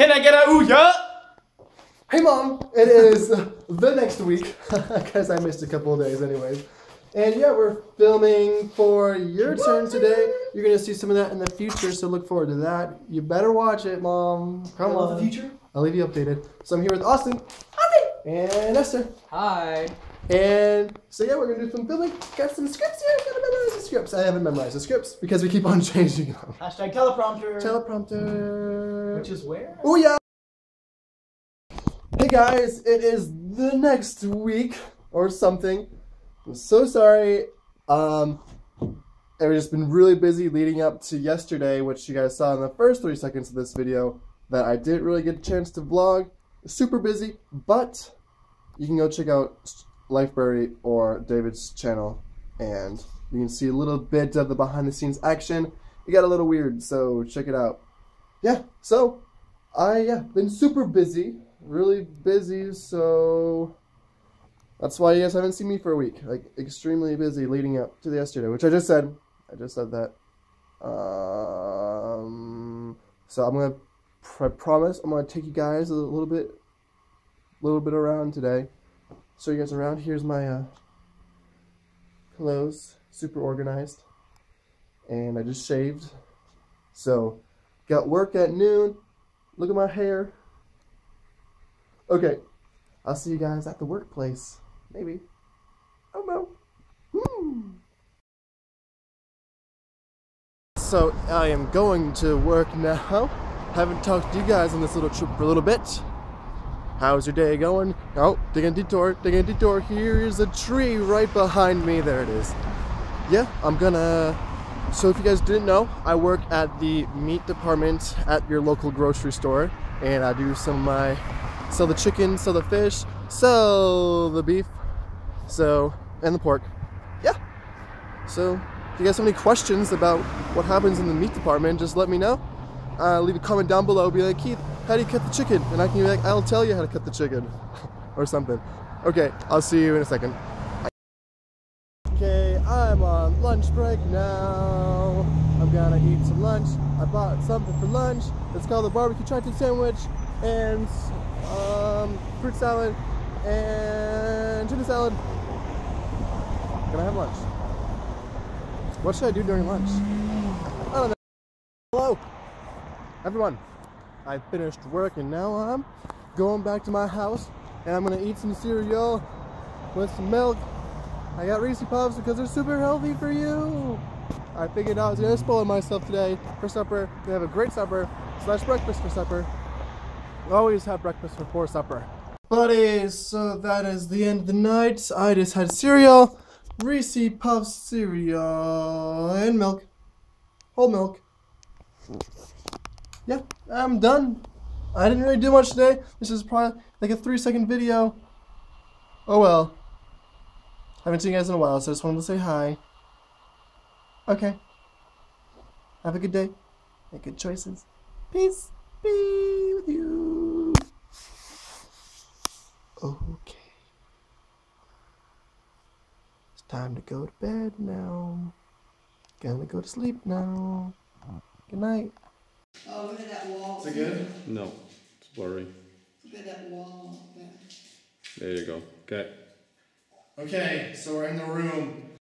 Can I get a Ouya? Hey Mom, it is the next week, because I missed a couple of days anyways. And yeah, we're filming for Your Turn today. You're going to see some of that in the future, so look forward to that. You better watch it, Mom. Come on. The future? I'll leave you updated. So I'm here with Austin. And Esther. Hi. And so yeah, we're going to do some filming. Got some scripts here. Got to memorize the scripts. I haven't memorized the scripts because we keep on changing them. Hashtag teleprompter. Teleprompter. Which is where? Ouya! Hey guys, it is the next week or something. I'm so sorry, I've just been really busy leading up to yesterday, which you guys saw in the first 3 seconds of this video, that I didn't really get a chance to vlog. Super busy, but you can go check out Lifeberry or David's channel, and you can see a little bit of the behind the scenes action. It got a little weird, so check it out. Yeah, so I've been super busy, really busy, so... That's why you guys haven't seen me for a week. Like, extremely busy leading up to yesterday, which I just said. I just said that. So I promise I'm gonna take you guys a little bit around today. Show you guys around. Here's my clothes, super organized, and I just shaved. So, got work at noon. Look at my hair. Okay, I'll see you guys at the workplace. Maybe. I don't know. So I am going to work now. Haven't talked to you guys on this little trip for a little bit. How's your day going? Oh, taking a detour, taking a detour. Here is a tree right behind me. There it is. Yeah, I'm gonna... So if you guys didn't know, I work at the meat department at your local grocery store. And I do some of my... Sell the chicken, sell the fish, sell the beef, so, and the pork. Yeah. So, if you guys have any questions about what happens in the meat department, just let me know. Leave a comment down below, be like, Keith, how do you cut the chicken? And I can be like, I'll tell you how to cut the chicken, or something. Okay, I'll see you in a second. Okay, I'm on lunch break now. I'm gonna eat some lunch. I bought something for lunch. It's called the barbecue chicken sandwich, and fruit salad and tuna salad. Can I have lunch? What should I do during lunch? I don't know. Hello, everyone. I finished work and now I'm going back to my house and I'm gonna eat some cereal with some milk. I got Reese Puffs because they're super healthy for you. I figured out I was gonna spoil myself today for supper. They have a great supper / breakfast for supper. Always have breakfast before supper. Buddies, so that is the end of the night. I just had cereal, Reese Puffs cereal, and milk. Whole milk. Yeah, I'm done. I didn't really do much today. This is probably like a 3-second video. Oh well. Haven't seen you guys in a while, so I just wanted to say hi. Okay. Have a good day. Make good choices. Peace. Be with you. Okay, it's time to go to bed now. Gonna go to sleep now. Good night. Oh, look at that wall. Is it good? No, it's blurry. Look at that wall. There you go. Okay. Okay, so we're in the room.